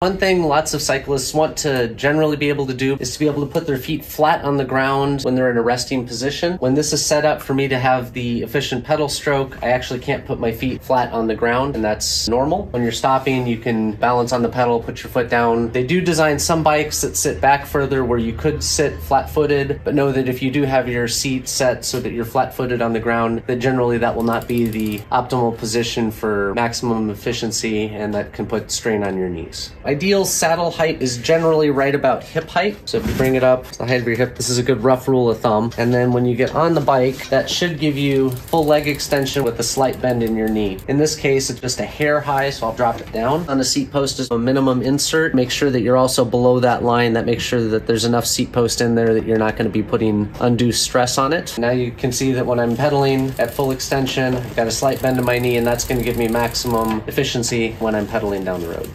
One thing lots of cyclists want to generally be able to do is to be able to put their feet flat on the ground when they're in a resting position. When this is set up for me to have the efficient pedal stroke, I actually can't put my feet flat on the ground, and that's normal. When you're stopping, you can balance on the pedal, put your foot down. They do design some bikes that sit back further where you could sit flat-footed, but know that if you do have your seat set so that you're flat-footed on the ground, that generally that will not be the optimal position for maximum efficiency, and that can put strain on your knees. Ideal saddle height is generally right about hip height. So if you bring it up to the height of your hip, this is a good rough rule of thumb. And then when you get on the bike, that should give you full leg extension with a slight bend in your knee. In this case, it's just a hair high, so I'll drop it down. On the seat post is a minimum insert. Make sure that you're also below that line. That makes sure that there's enough seat post in there that you're not going to be putting undue stress on it. Now you can see that when I'm pedaling at full extension, I've got a slight bend in my knee, and that's going to give me maximum efficiency when I'm pedaling down the road.